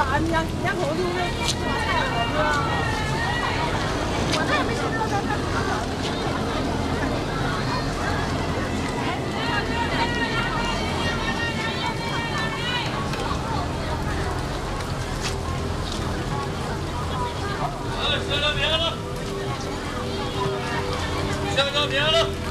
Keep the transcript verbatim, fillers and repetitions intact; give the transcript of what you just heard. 懒呀，人家头就是我这也没吃到咱这。 别了，别了，别了。